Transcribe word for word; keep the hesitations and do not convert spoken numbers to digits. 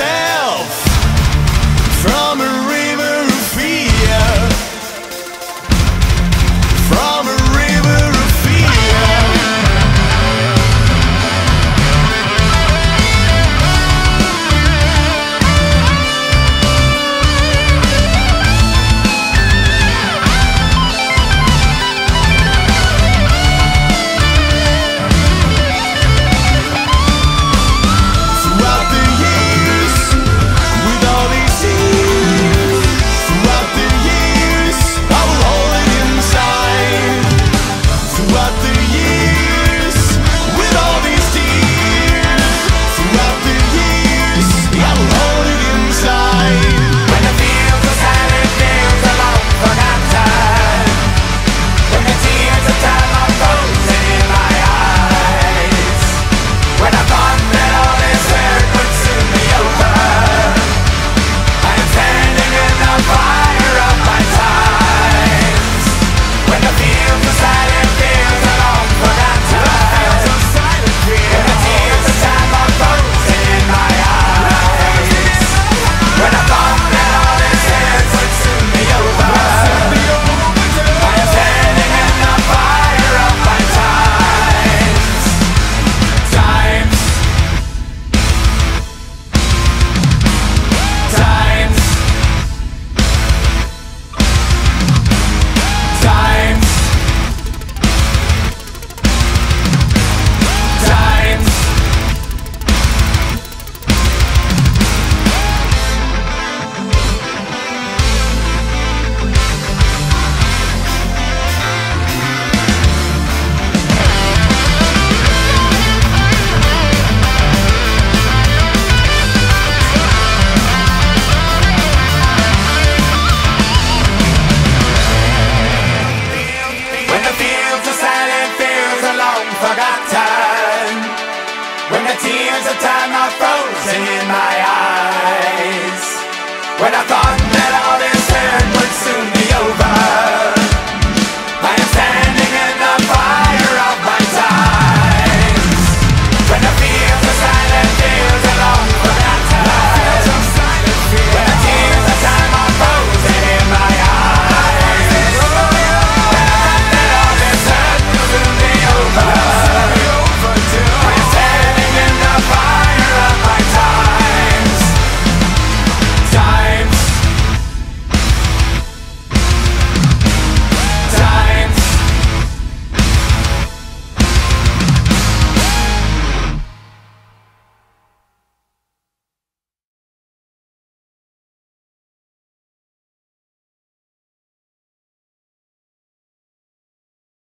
yourself.